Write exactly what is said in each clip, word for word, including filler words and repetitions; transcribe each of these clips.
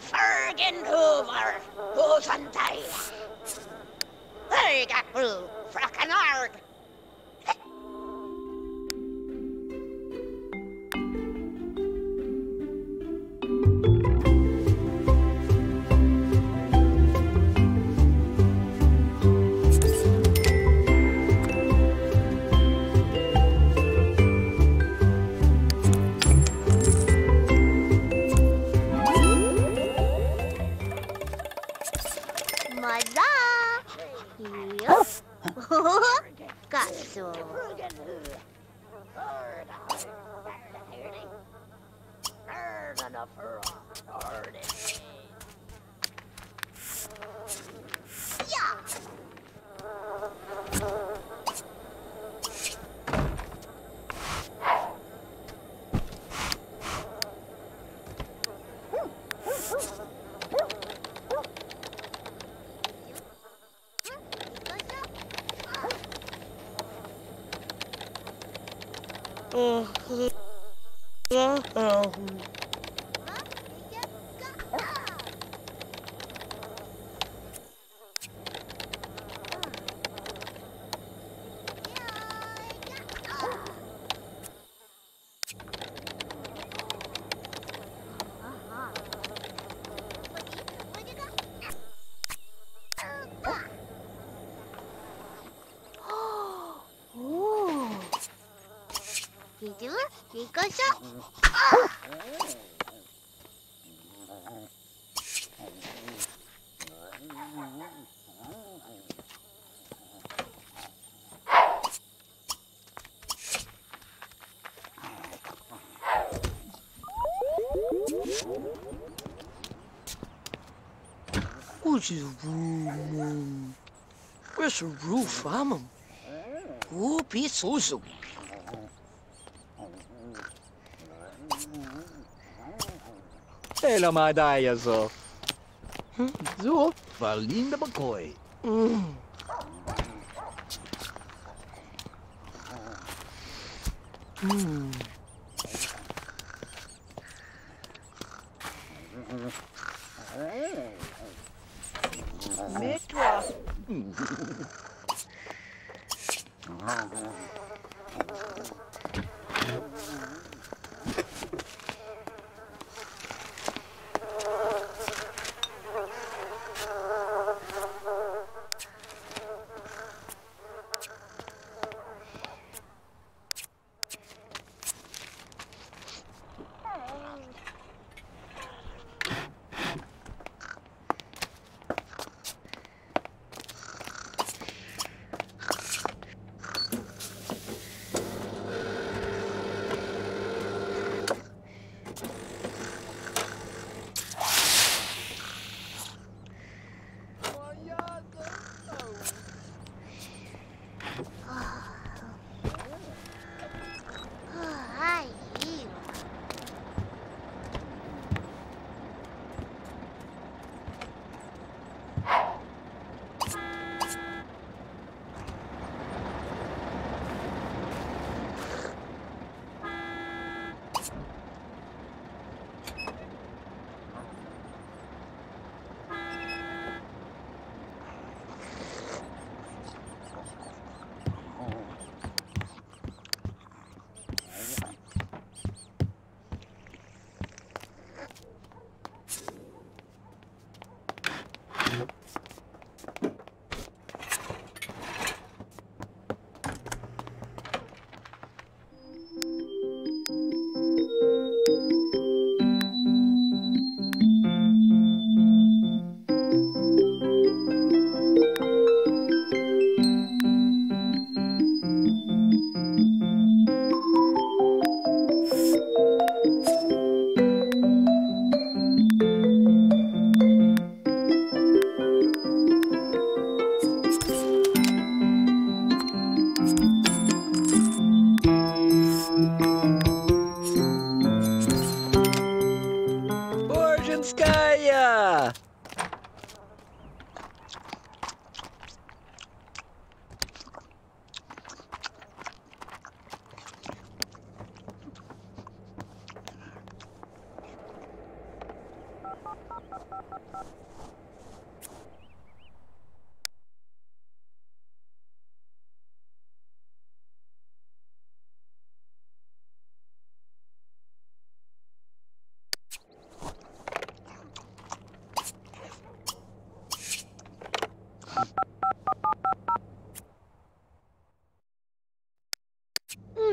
Fergen Hoover, Hoosentai. They got blue, frackin' hard. Got so. Because oh. What's his room? Where's the roof from him? Oh, be so so. Hello, my dear, so. So, Valinda McCoy. Mm. Mm.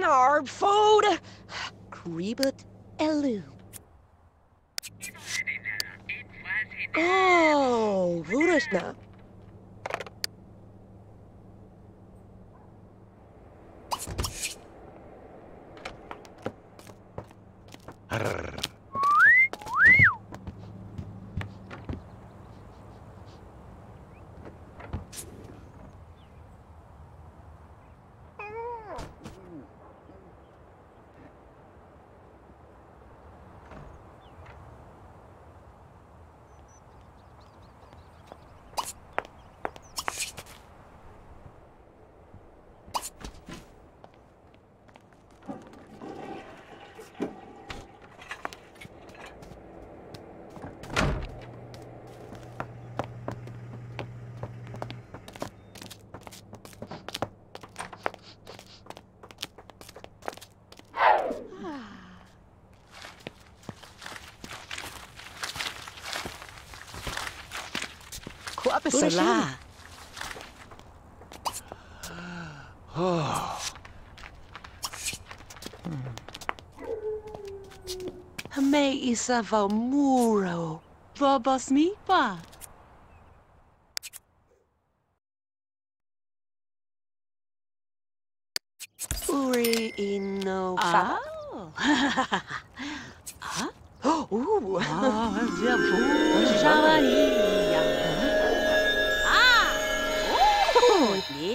Narb food! Kribbit Elu. Oh, Rudashna. Salah. Oh. Hame isa va muro. Va bas mi pa. Uri ino fa. Ah? Oh, ah, sehr wohl.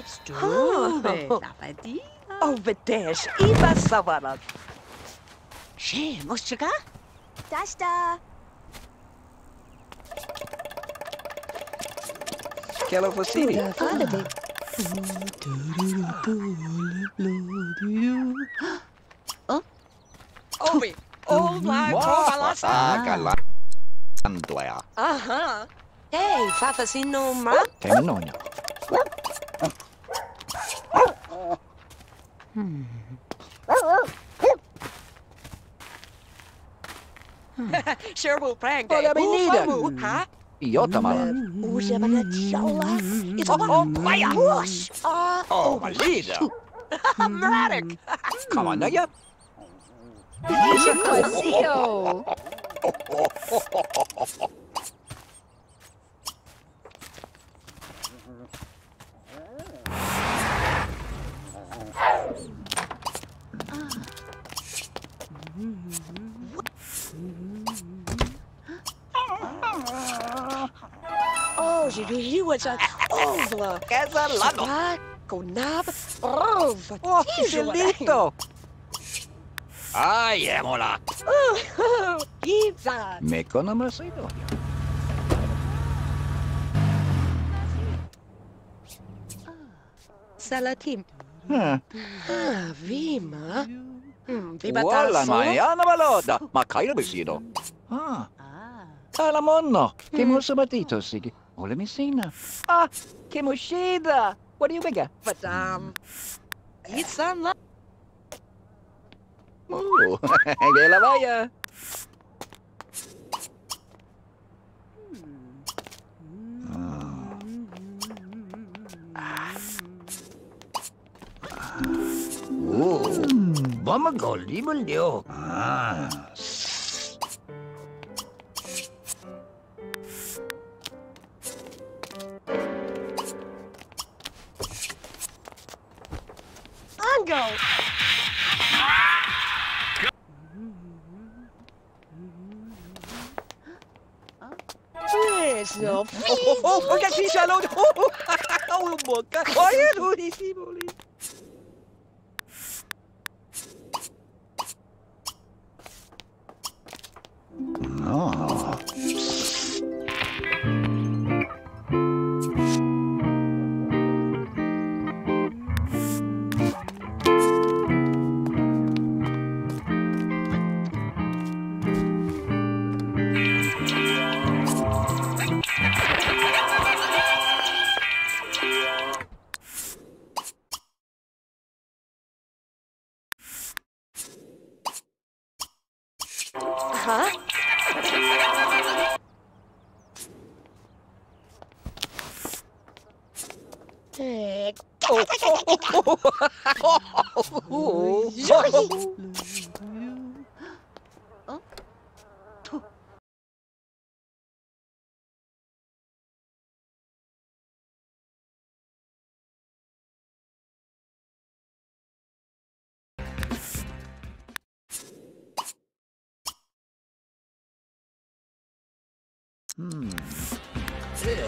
It's true. Oh, Vedesh, Eva Savara. She, Moschika? Dashta. Hello for City. Oh, Obi. Oh, my God. Uh huh. Hey, Fafasino, ma. Tenona. Hmm. Sure will prank day. Huh? It's all my bush. Oh, my leader. Mraddock. Come on, Naya. Oh, you do you watch a over as a lot go nab. Oh, Angelito. Ay, emola. Oh, pizza. Me conocido. Salatim. Ah, Vima. Vima la mañana balada. Ma cairo vecino. Ah. Calamonno, che muso batito sig. Ole misina. Ah, che muscida. What do you make? But um it's on la. Oh, che la vaya. Oh, vamos con limón yo. Ah. Ango. Yes, no. Oh, oh, oh, que salud. Oh, oh, boca. Oye, durísimo. Oh. Oh, oh, oh. Hmm. Yeah.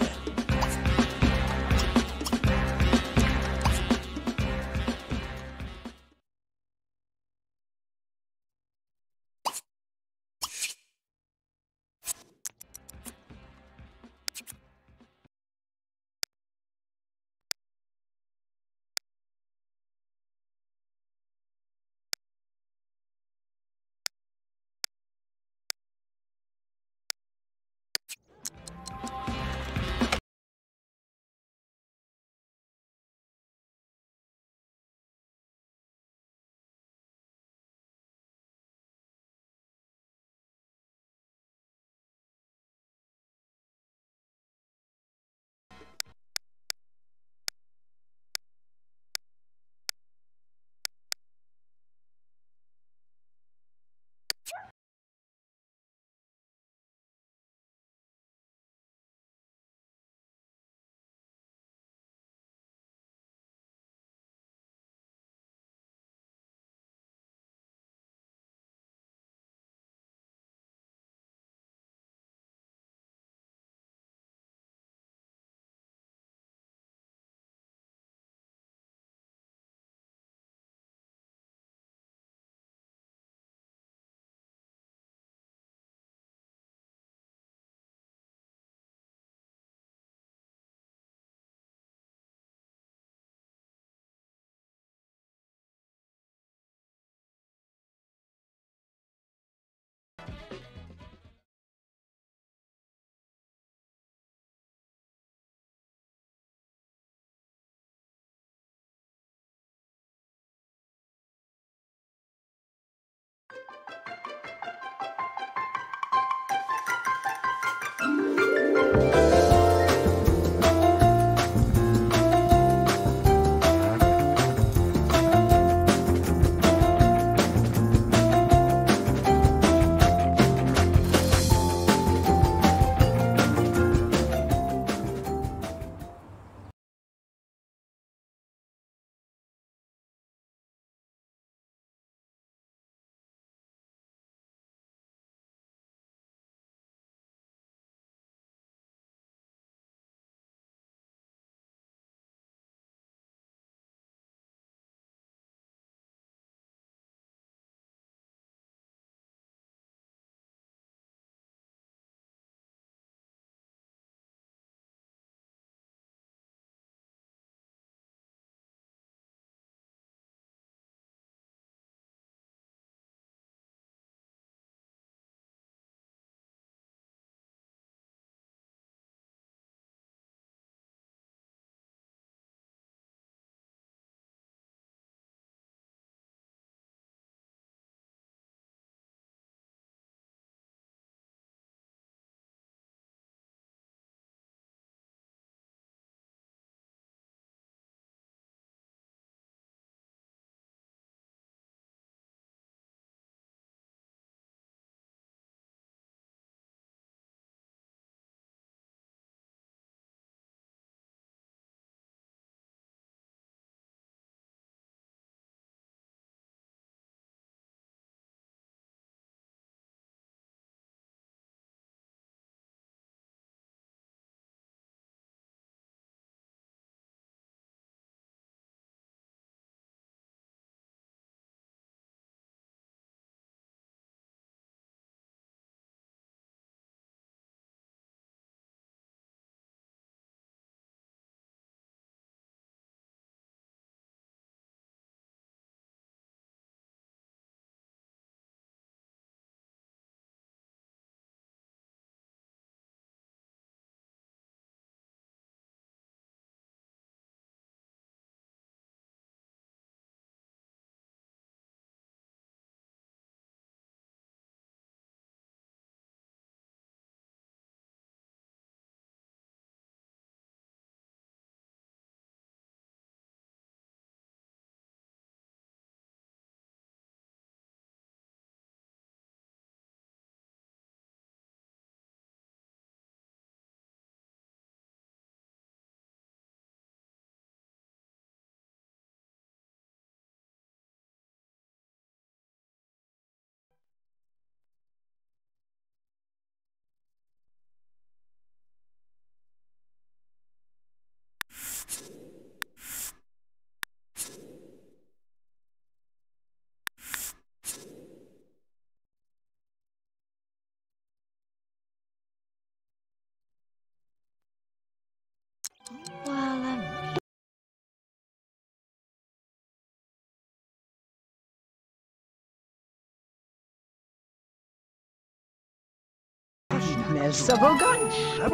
Sabogan,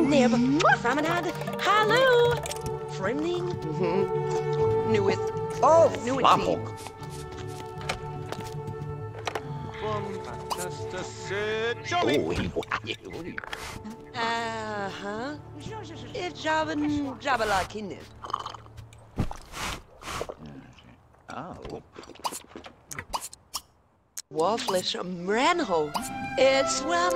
Nib, Promenade, Hallo, Fremding, Newith, oh, Newith. Uh huh. If Javan Jabalakin. Oh. Wafflish Mranho. It's well.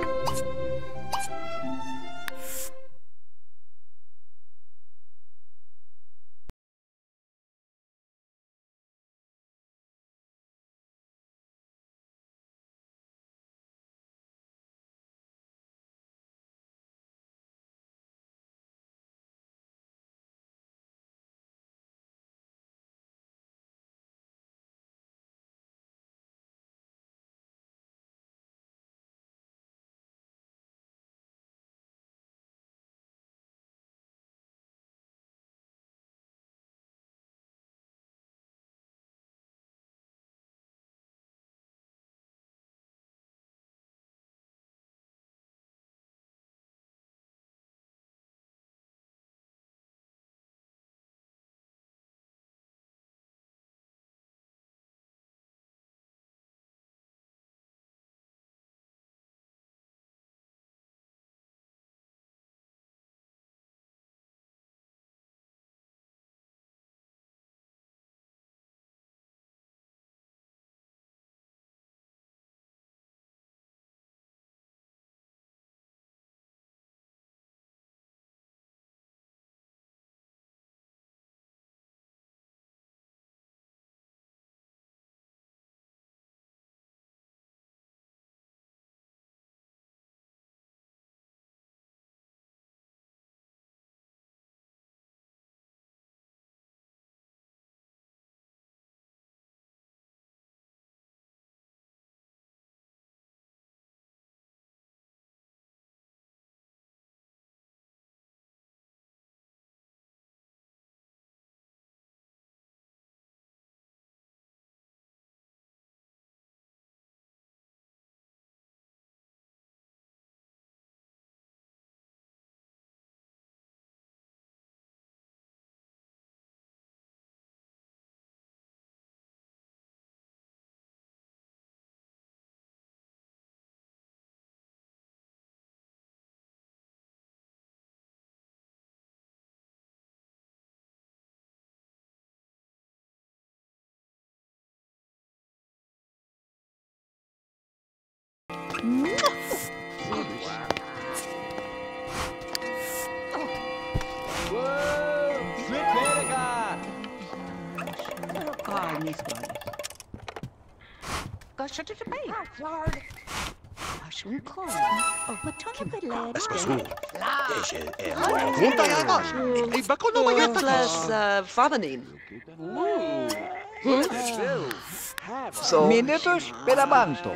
Minutos pelabanto.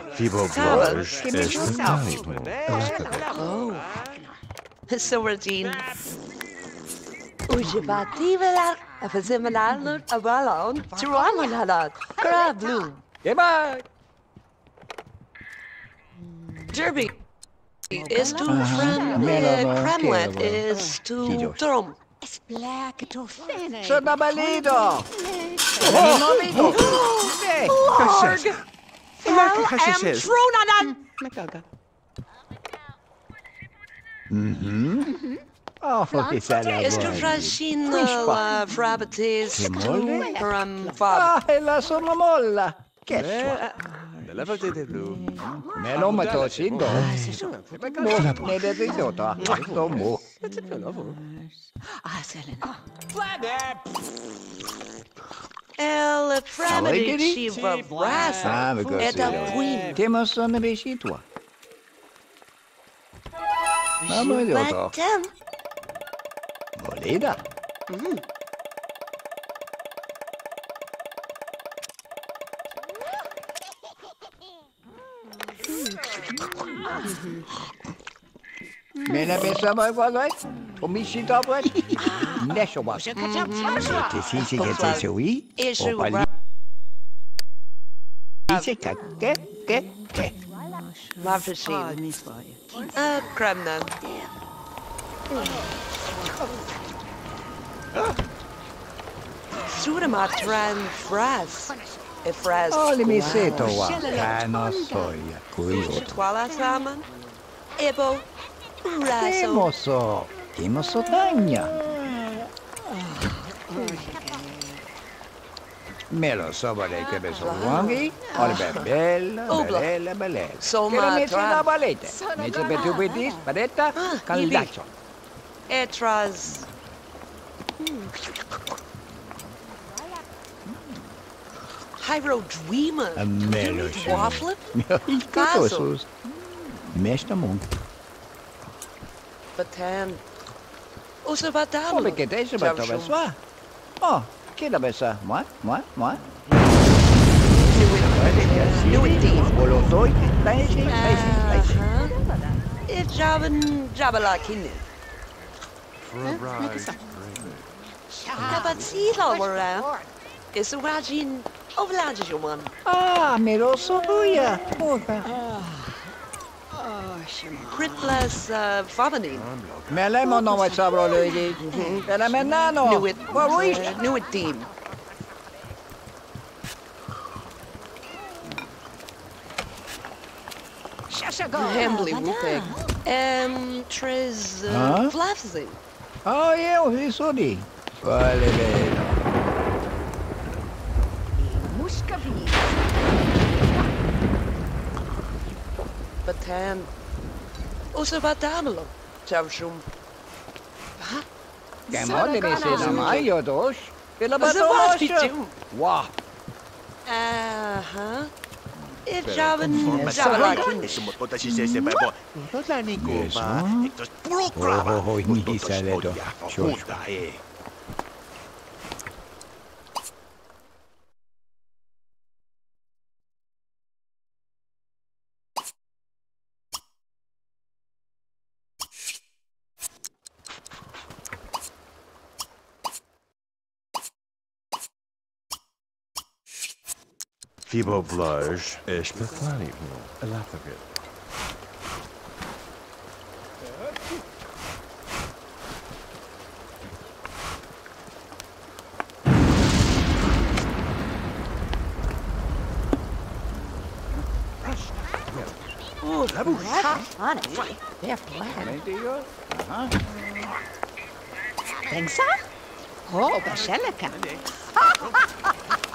So Regine. Ujibati velar, a fazimalan, a balon, Tiramanalat, Crab Blue. Goodbye. Derby is to Kremlet is to Trom. It's black to finish. So Babalido. Mm-hmm. Oh, for this animal. Is to Frascino Frabatis from Fab. Ah, la sono molla. Che lavate del blu. Me lo metto cinque. Me da risotto. Sto mo. Ah, Selena. El Framidi Shiva Brasa. E da qui. Te ma sono vicino tua. Ma me lo do. Molida. Mais la personne va voir là, on me chie d'après. N'est-ce pas? C'est si c'est quelque chose oui. On parle. C'est quelque quelque quelque. Mam przyjemność. Nie swoje. A, kremnem. Surama tran fraz. E fraz. Oli mi se towa. Ano soja. Kujo. Twala saman. Ebo. Raso. Moso. Timoso tania. Melo sobale che be solunghi, olbe bella, bella, bella. Somma metti la baletta. Metti per tu pedis, baletta, caldaccio. Etras. Hyro dreamer. Melo waffle. Il caso. Mesta mon. Batan. Oso batam. Olbe che te se batava sua. Oh. Che la besa? Moi, moi, moi. Do it deep. Bolotoi, laisi, laisi, laisi. E javan jabalakine. Frabrai. Tabatsilo wara. Is a wajin ovlajuman. Ah, meroso buia. Porra. Critless Fabani. Melemo no vai sabro lui. Era menano. Knew it team. Shashago. Hembly Wupeg. Um Trez Flavzi. Oh eu risodi. Vale bene. Batan. Oso batamelo. Chavshum. Ha? Gamode me se na maio dos. Pela batosha. Wa. Ah, ha. E javan javakin. Otashi sese bebo. Otlani kuma. Ektos programa. Oh, ni disaledo. Chuta e. Fibo Blush, ich beklage mich nur. Elaphaget. Oh, that was funny. They're flat. Uh-huh. Thanks, huh? Oh, Bashelika.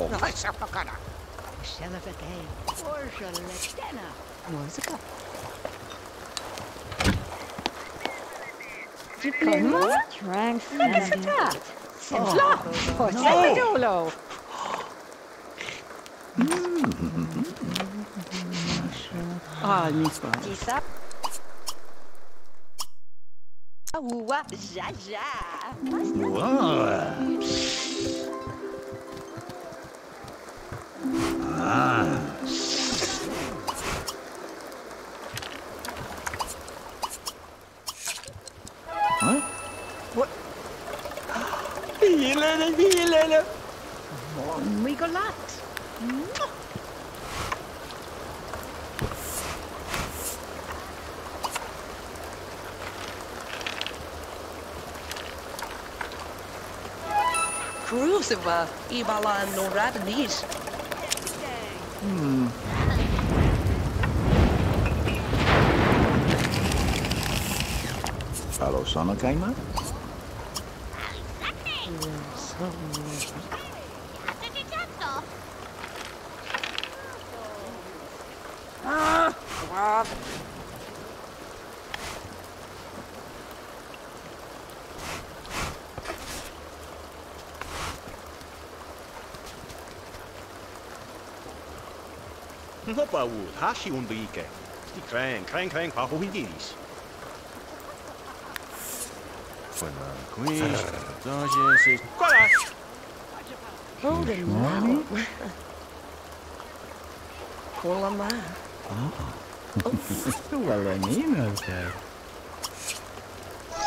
nichts war. Uwa, ja, ja. Cruciva, Ivala no Radnis. Hmm. Hello, Sana Kaima. Ah, Opa ud, hashi undrike. Sti kreng, kreng, kreng, pa huidiris. Quis, doges, colas. Hold it, mommy. Colama. Well, I mean, okay.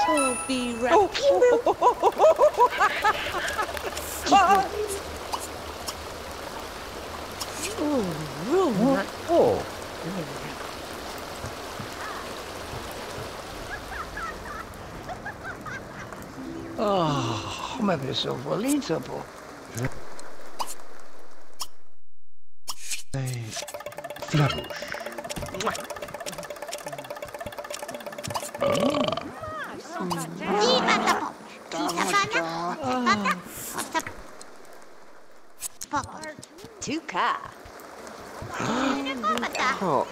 Oh, be right. Oh, oh, oh, oh, oh, oh, oh, oh, oh, oh, oh, ma sono volito po'. Flabush. Tuca. Oh.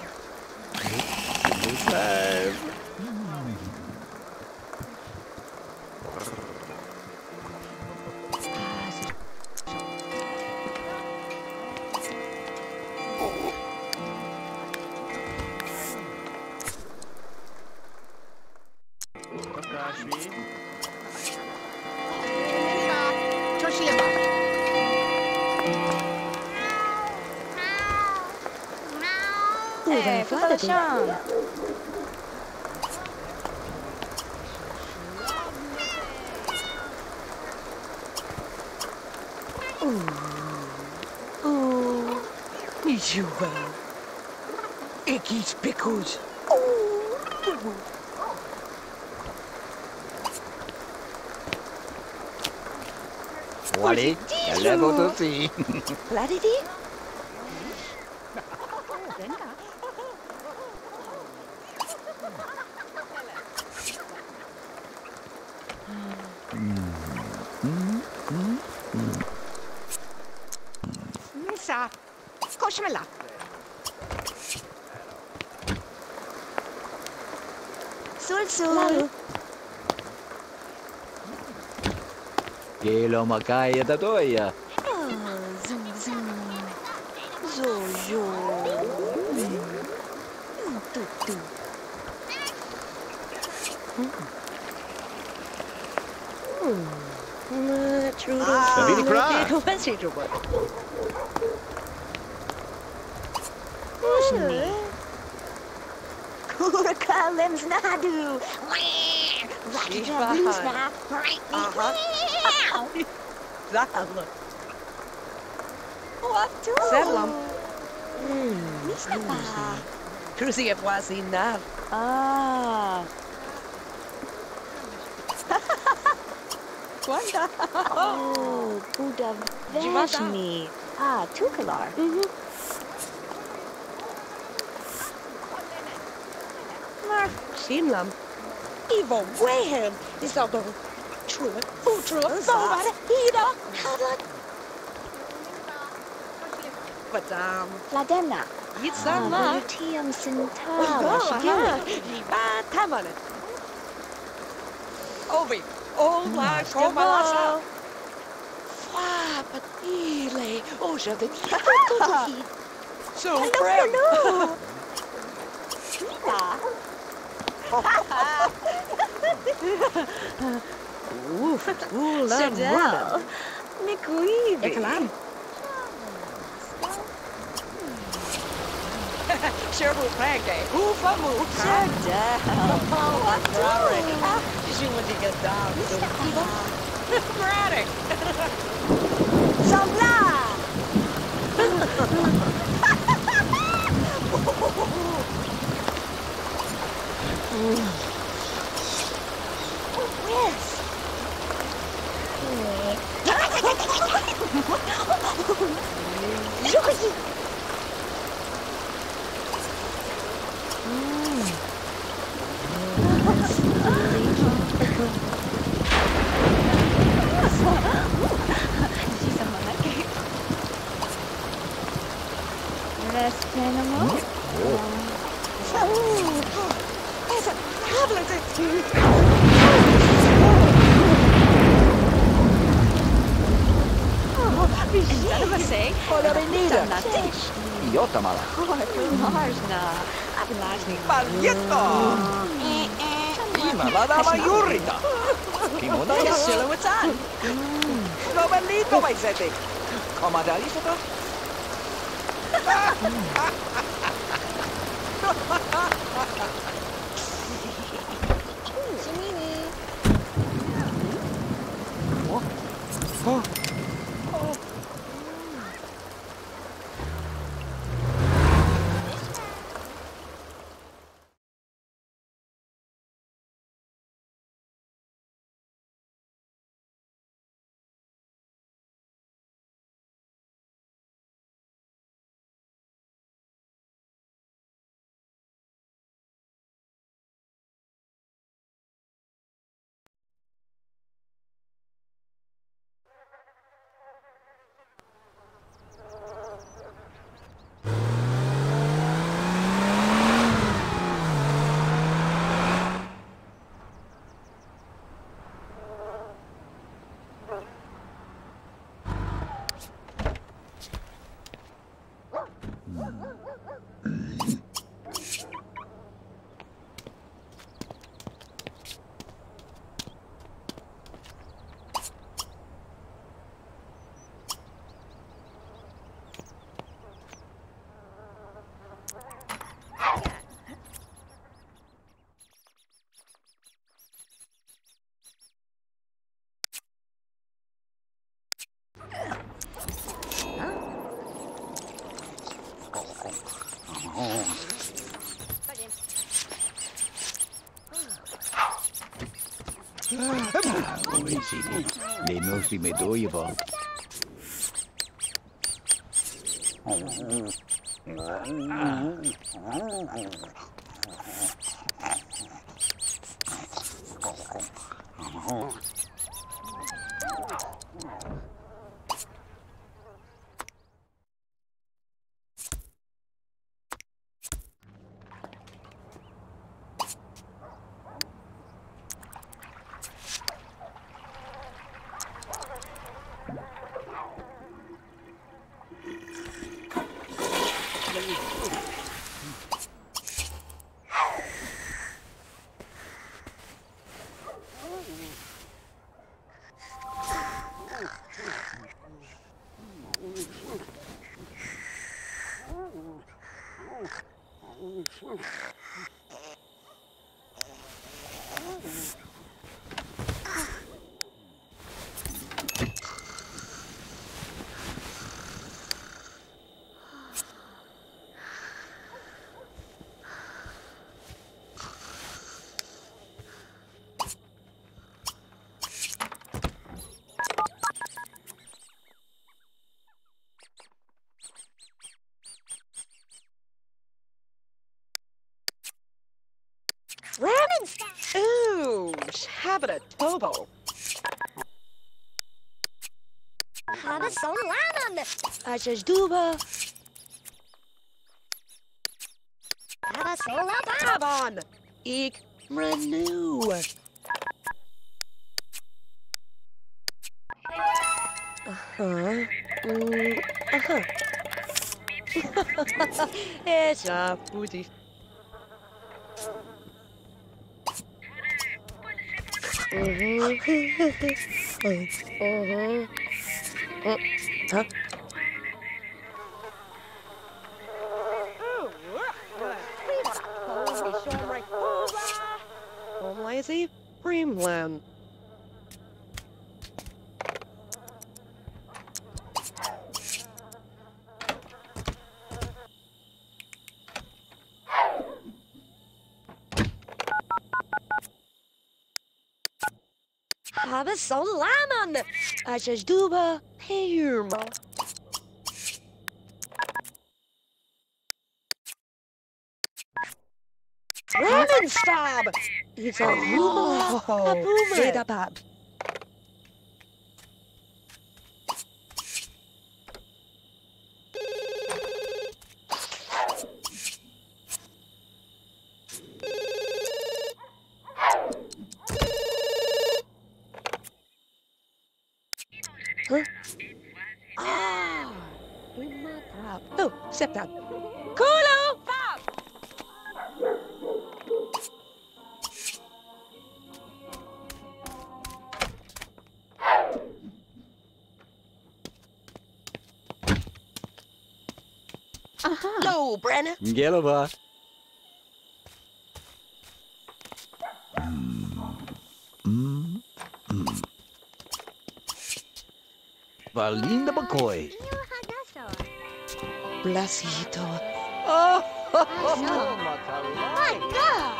It eats pickles. Oh. Wally, I love to see. Bladdy? Uma caia da doia. Zojo. Tutu. Hum. True. Sabini cra. Zahla. What do? Zahlam. Misnapa. Cruzi evasi nav. Ah. Wanda. Oh, Buddha Vashni. Ah, Tukalar. Mhm. Mar Shinlam. Ivo Wehem is out of true. True. So but um, Ladena. It's on my team. Oh, wait. Oh, my God. But really, oh, so the so brave. Ooh, ooh, love. Nicoide. É claro. Cheryl Pancake. Who for who? Shut down. Oh, I'm sorry. She wants to get down. Braddock. So now. Oh, yes. Rest animal. Oh, I idiota mala. Važna. Paljeto! Ima vadava jurita. Kimona je silovacan. Dobar lito, moj zetek. Komadali se to? Oh. Oh. They mostly made do you ball. Ooh, habita tobo. Haba so lamam. Ajas duba. Haba so lamam. Eek renew. Uh huh. Mm, uh huh. It's a booty. Mm-hmm. Mm-hmm. Oh, huh? Oh, lazy dreamland. Hava so lamon, ajas duba perma. Lemon stab. It's a boomer, a boomer. Say the pub. Huh? Oh, we mother. Bob. Oh, step down. Kulo, Bob! Uh-huh. Hello, Brenna. Gelova. Valinda McCoy. Blasito. Oh, ho, ho, ho. My God!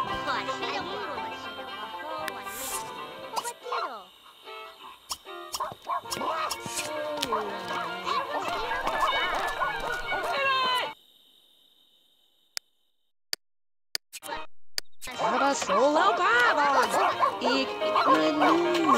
Baba solo babas. Ik ooh, ooh.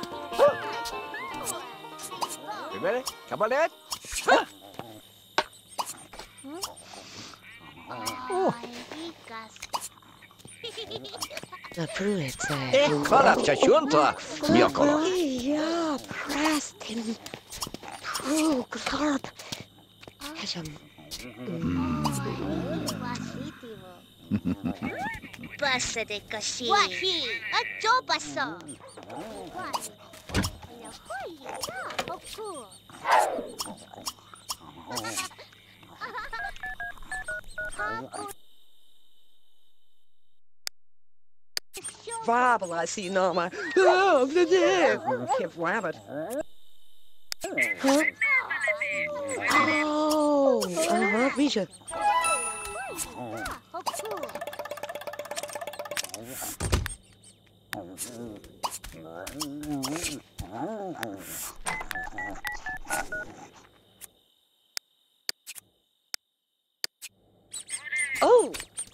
You ready? Come on, Dad. Эх, хорошая чунта, Мьякова. Я простым, прокрот. Хажем. Паса де каши. Вахи, а чё паса? Fabula, see, no, my. Oh, the day. Give rabbit. Huh? Oh, I love Misha. Oh,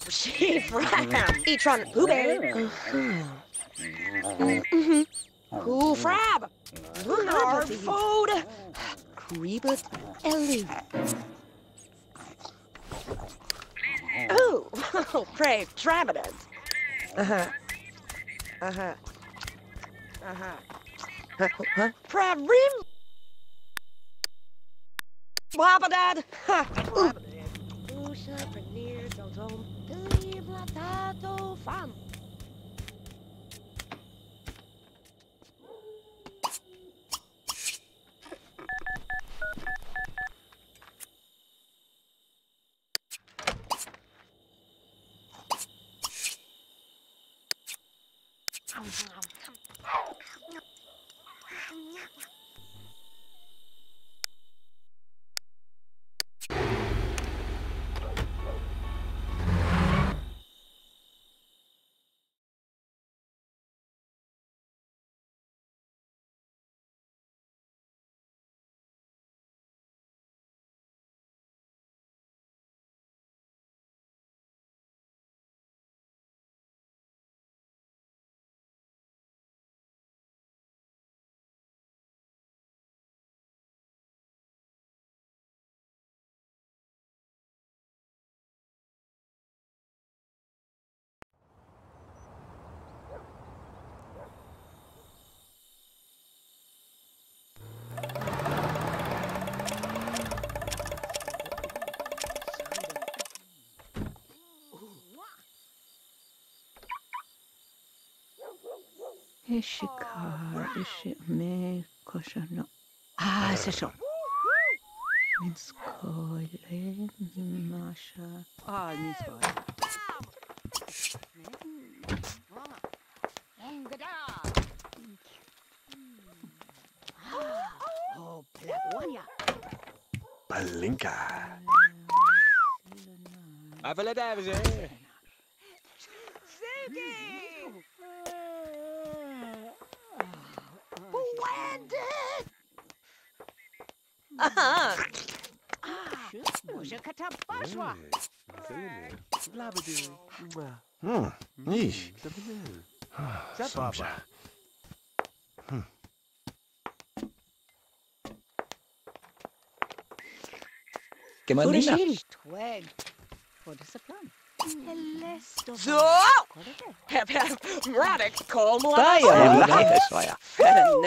she fried him. Eat on Uber. Mm-hmm. Cool frab. Our food. Creepers Ellie. Oh, brave travelers. Uh-huh. Uh-huh. Uh-huh. Huh? Prab rim. Wabadad. Ha. Is it car? Is it me? Koshana. Ah, it's a shop. It's called Masha. Ah, it means what? Oh, black one, yeah. Balinka. I feel like that was it. Uh-huh. Ah, Hmm. Yeesh. Somebody. Hmm. What is the plan? So, heb heb, Radek, call me.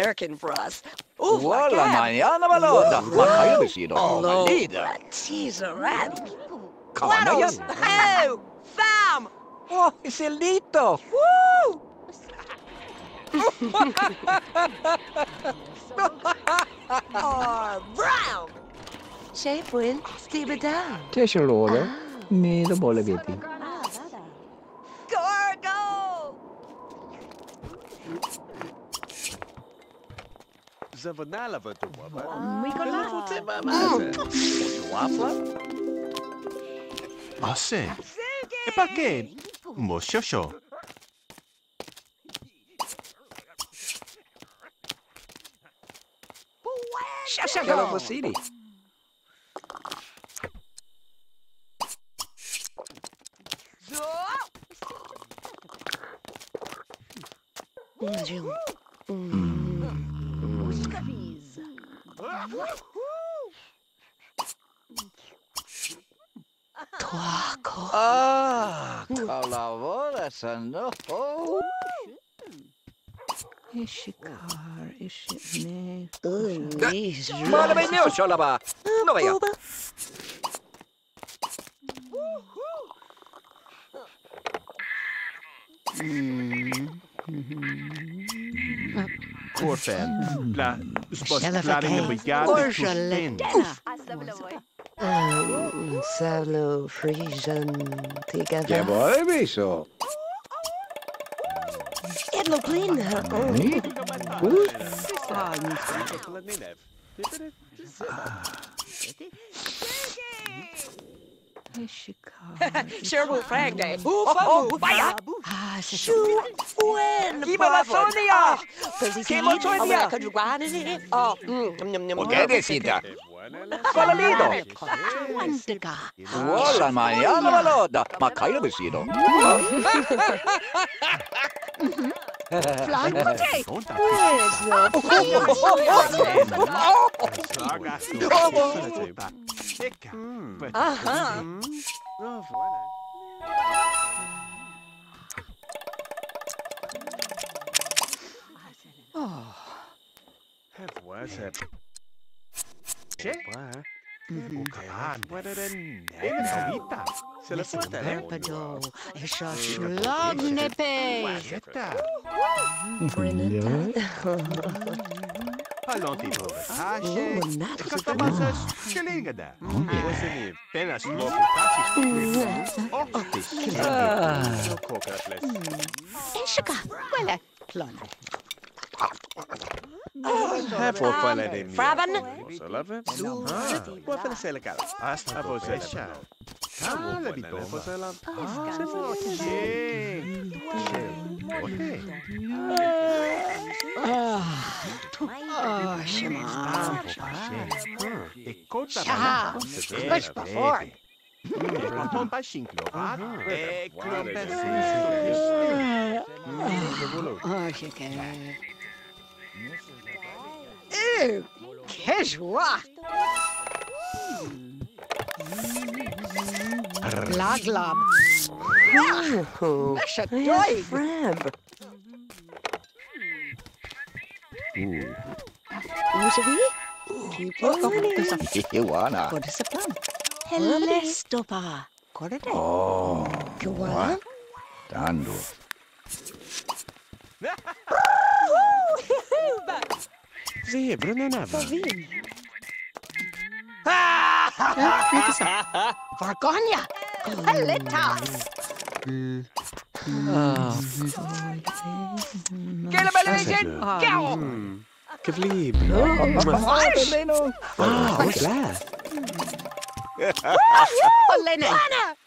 Nerkin for us. Oh, oh, it's a little. Woo! Brown. Shape will stay down. Me the ball baby. Gorgo! Zavanalava to Wabba. Mikola to Mama. Wabba? I say. Epake. Moshosho. Shashaka was city. Mm. Mm. Ah, colabora, Sando. Oh, is she car? Is she me? Oh, is she? Malabino, Sholaba. No, I am. Woohoo. Corfan, la spostare brigate suspende. Un salo frisian together. Che vuoi, miso? Edno cleaner. Sherwood Fragday. Oh, fire! Shoot! When? Kimabasonia! Kimabasonia! Kajuguanini! Oh, ¿qué decida? Falalido! Wandaga! Hola, Mariana Valoda! Macaio vestido! Flying potato! Where's the... Oh, oh, oh! Aha! No, voilà. Oh. Have what? Che? What? What are they? C'est la faute à l'eau. Et cherche l'homme n'épée. Oh, Shema. Much before. Ew, Keshwa. Laglam. Frab. Ooh. Who's a bee? Keep looking. What is the plan? Hello, Stopa. What is it? Oh. What? Dando. Zebra, no, no. Ha ha ha! Vargonia! Aletas! Ah. Quelle malédiction! Ciao! Que flip! Ah, voilà! Oh, Lena!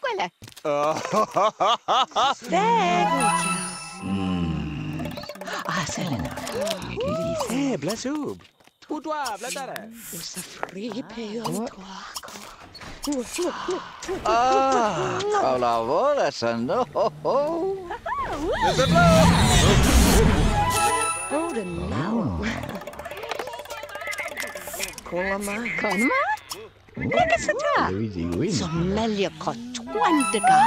Voilà! Ah, c'est Lena! Eh, blasoub! Tout doit, bladare! Vous souffrez, payons, toi, quoi! Ah, colabora, no. There's a blow. Oh, the no. Colama, colama. Che sarà? Sommeglio cottuantica.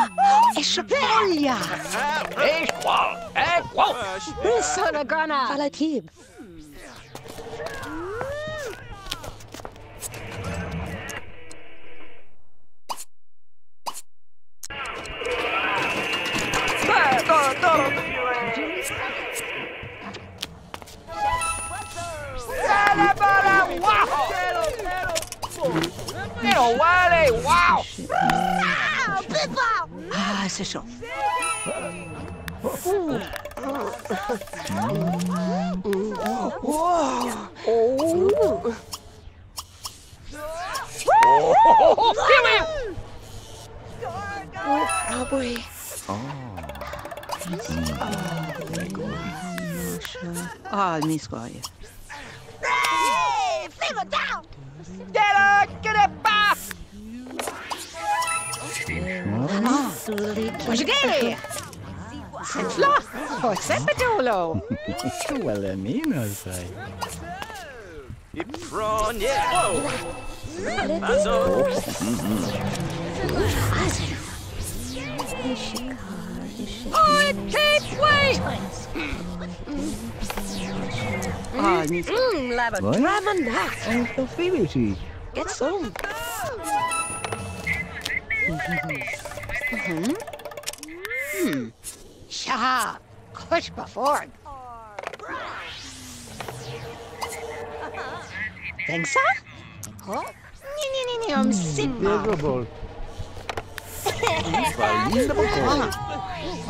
E sbaglia. E qua, e qua. Sono gonna. Falatib. Wow! Ah, people! Ah, c'est chaud. Ah, il m'y croyait. Hey! Figure down! Get it! Get it back! Ah, what's your game? It's lost. What's that, Petolo? Well, I mean, I'll say. It's wrong, yeah. Oh! Puzzle! Oh, it takes weight! Ah, I mean, lava, lava, knock. And the feeling. Get some. Mm-hmm. Hmm. Yeah. Push before. Think so? Oh. Ni ni ni ni. I'm sick. Beautiful.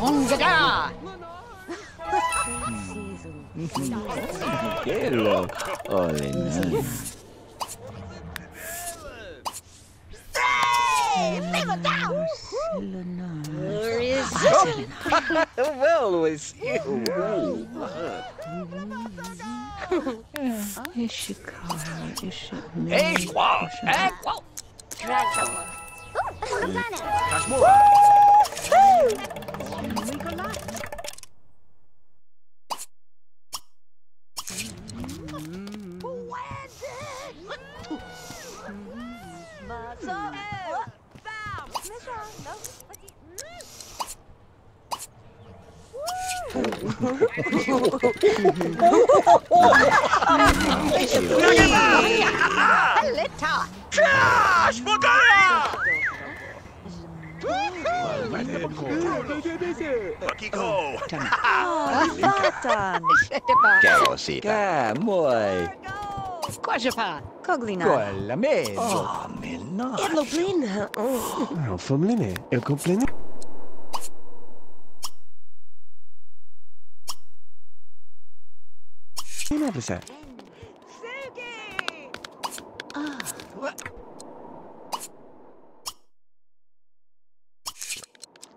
On the guard. Hello. Oh, nice. Where is it? Well, it's you. Here she comes. Here she comes. Hey, squaw! Hey, squaw! Quella mezzo. Oh, mannaggia. È l'oblina. Non fa bene. È completo. Suki!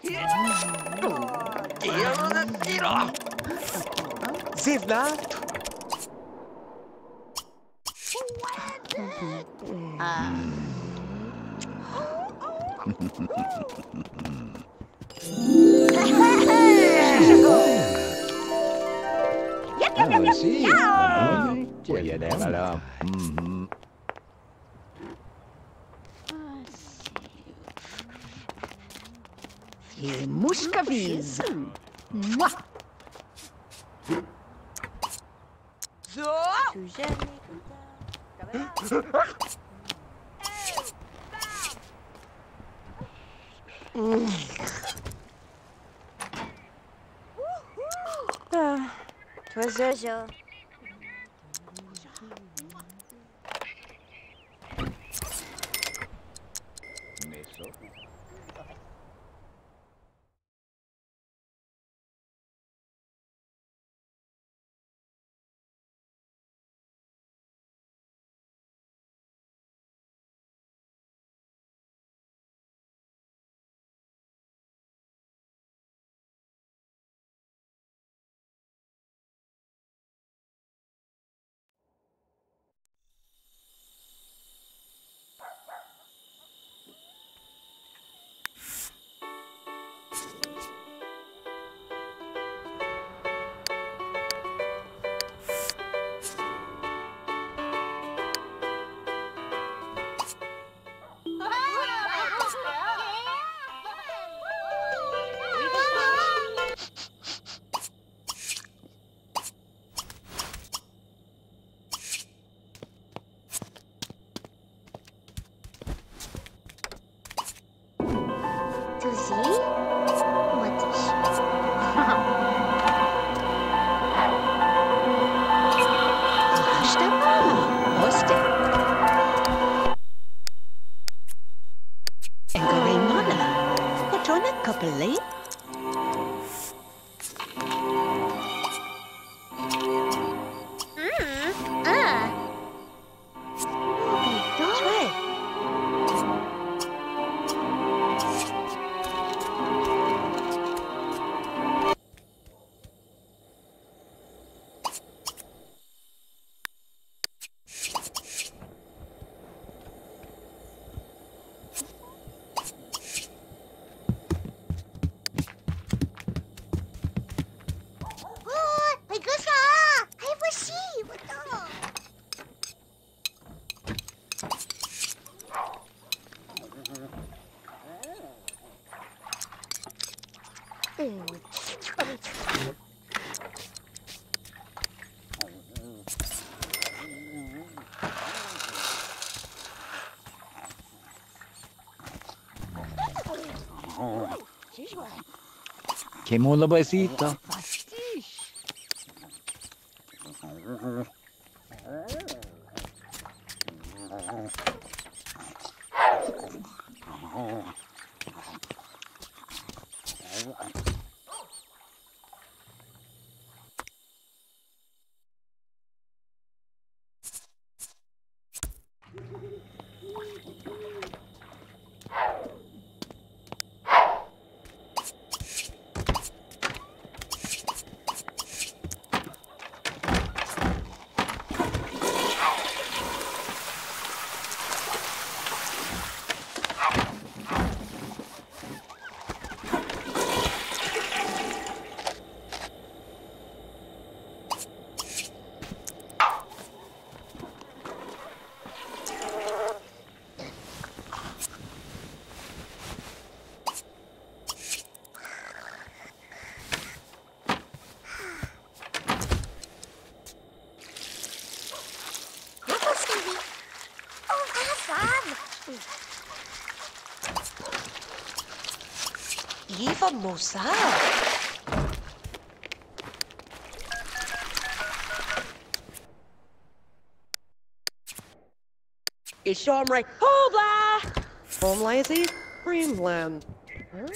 Ah. Tiro da tiro! Zivna! Ah. Sì, vogliamola. Mhm. Il muscavis. Mua. So. Toi Jojo. Engorimana. What on a couple? Che molla besita. Vamos lá. Ishomre, Hobla! Homla is it? Greenland. Huh?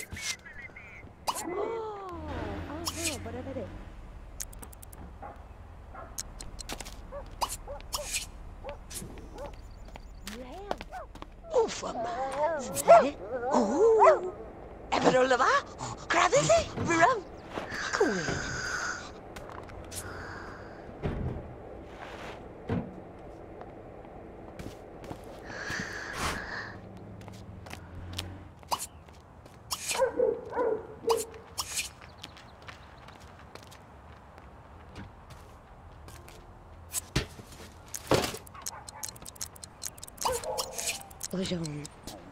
Oh, oh, whatever it is.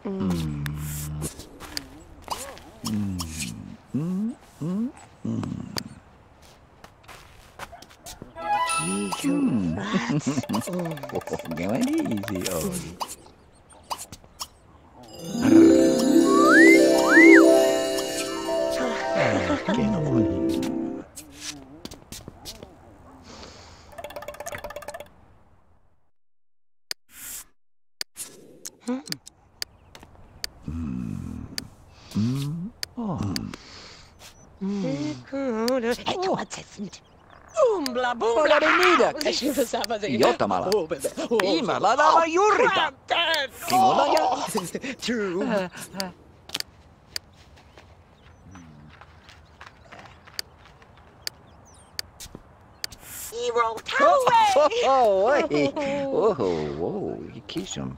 Mmm. Mmm. Mmm. Mmm. Mmm. Jotamala. Imalala Yurita. Kimonaya. True. Hero Tower. Oh, oh, oh, you kiss him.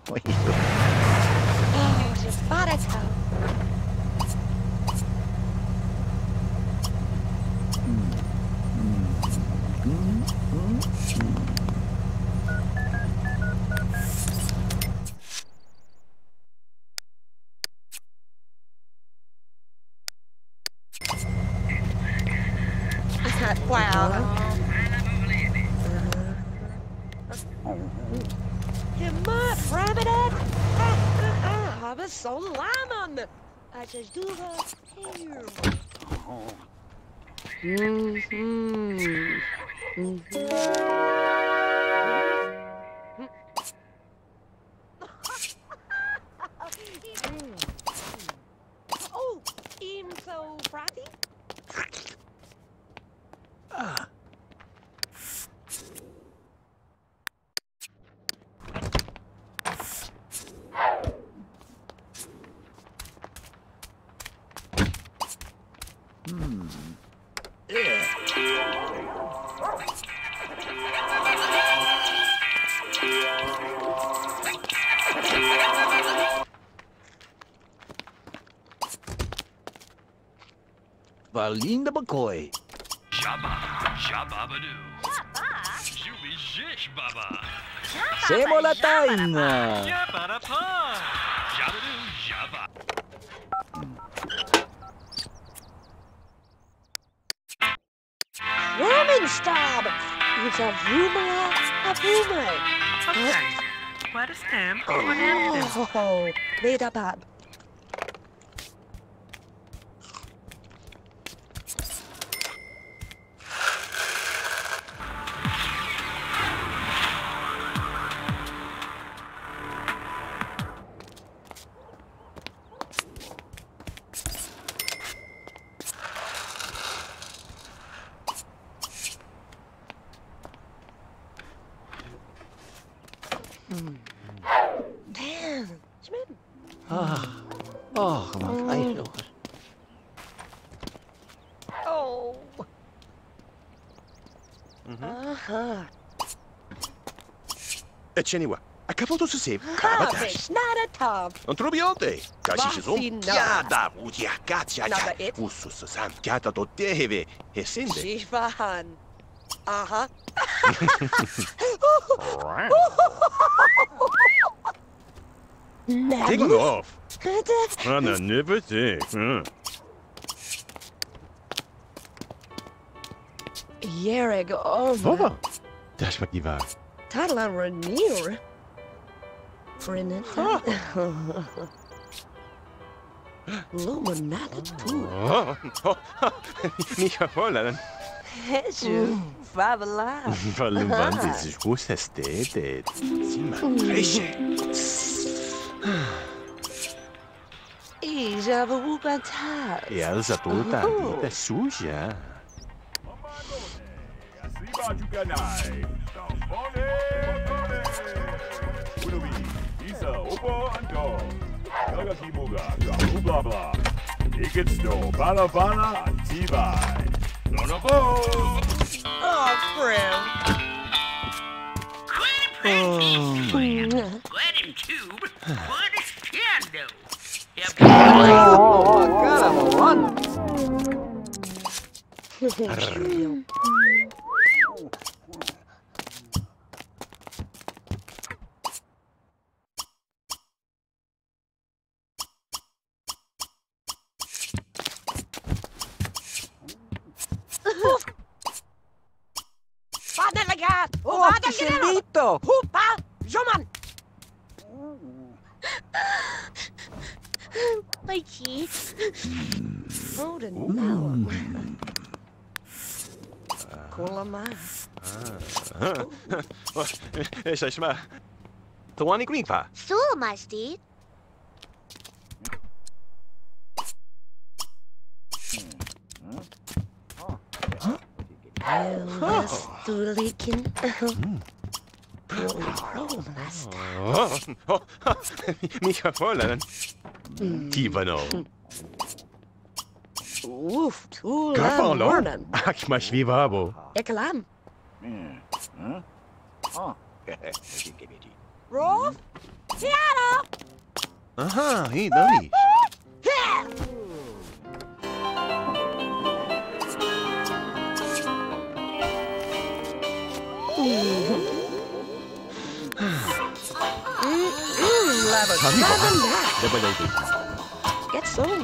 Valinda McCoy. Shabba, shabba badoo. Jubi shish baba. Semo la taina. Shabba pa. Shabadoo shabba. Roman stab. It's a rumor, a rumor. Okay. What is them? What happened? Oh, made up up. Ceniwa, accaduto su se cavatash. Non troviate? Casi sono chiada, udia cazia. Usus san chiada to deve e sende. Si van. Aha. Take it off. Ana never say. Jereg over. Das war die Wahl. Tadla Renier. Frenet. Luminata too. Nicht erholen. Hesu, Fabela. Verlumbern sie sich groß ästhetisch. Ich habe Hubertat. Ja, das ist total. Das ist suja. Oh, friend. Oh, man. Let him tube. What is candle? Oh, God, I Silito! Hupa! Joman! My cheese. Oh, the no. Colama. Is I smell? The one in green, pa? So, my steed. Oh, do leaking. Micha Fräulein. Tivano. Uff, du Lernen. Ach, mein Schwibabo. Ekalam. Rolf? Tiano! Aha, hey, Dolly. Get some.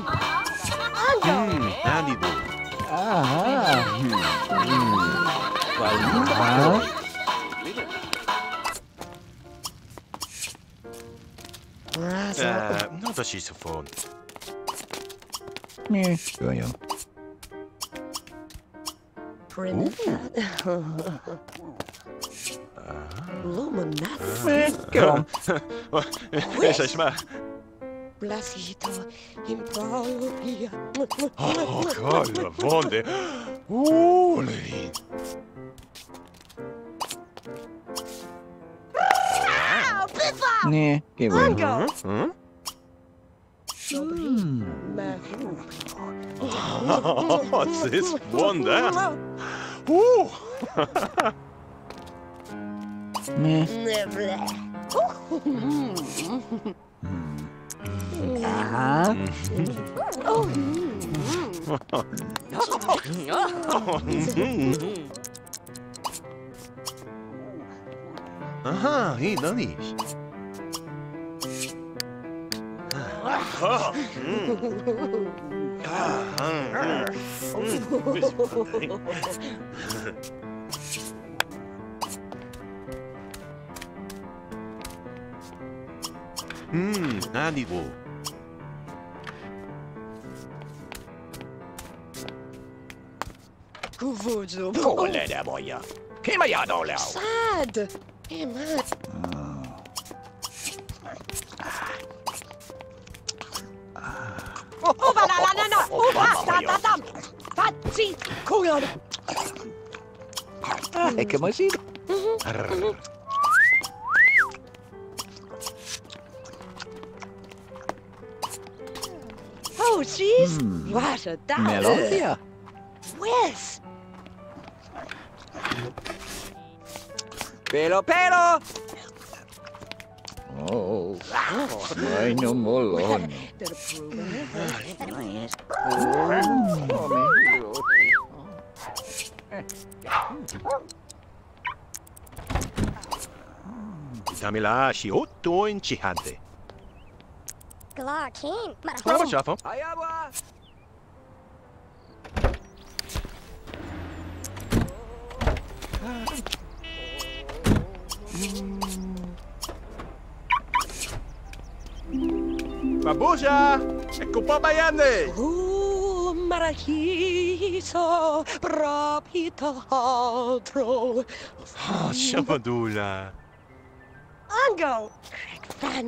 Not that she's a phone. Luminata. Esha shma. Blasito improvia. Oh God, la vonde. Ooh, lady. Wow, pizza. Nee, give it. Hmm. What's this wonder? Ooh. Me. Ah. Oh. Aha, I no niż. Hmm, 아니고. Kuwodzo. Cholera moja. Chyba ja dolał. Sad. Chyba. Uwa, la, la, la, la. Uwa, tam, tam, tam. Patrzcie, kolor. Jakie masz? Oh, jeez. Wasza, tam. Melodia. Yes. Pero, pero. Oh, ay no molón. Tamila și otto închihate. Clark King. Bravo, Chafo. Ayaba. Babusia! Ecco Papa Yanni! Oh, Marachito, propito altro! Oh, Shabadula! Ango! Crack fan!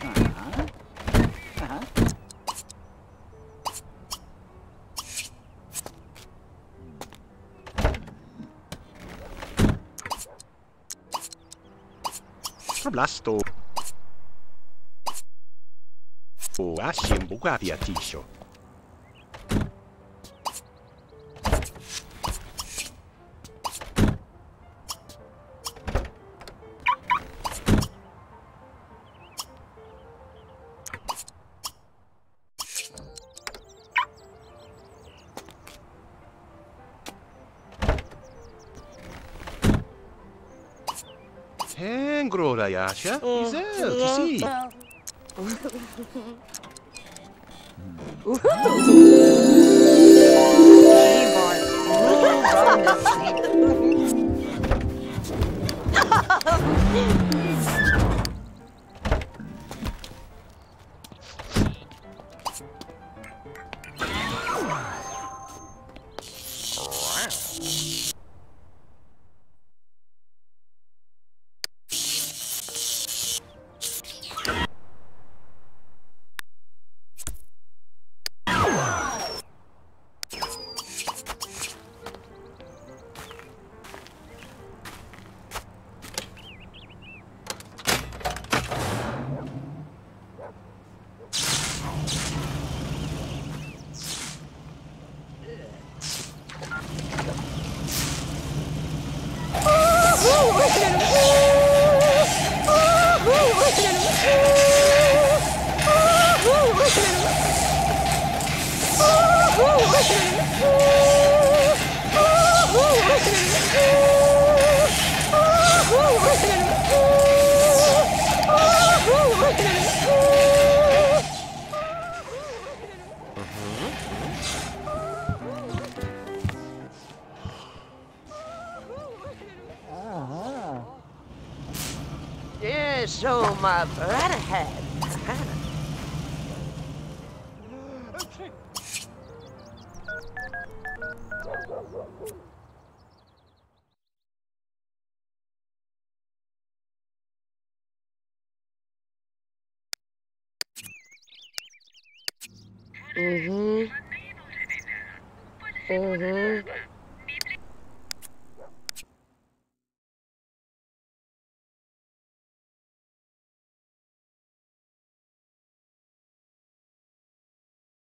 Uh-huh. Uh-huh. Blasto. O asim bugavia tisho. Yasha, is it? Mm-hmm. Mm-hmm.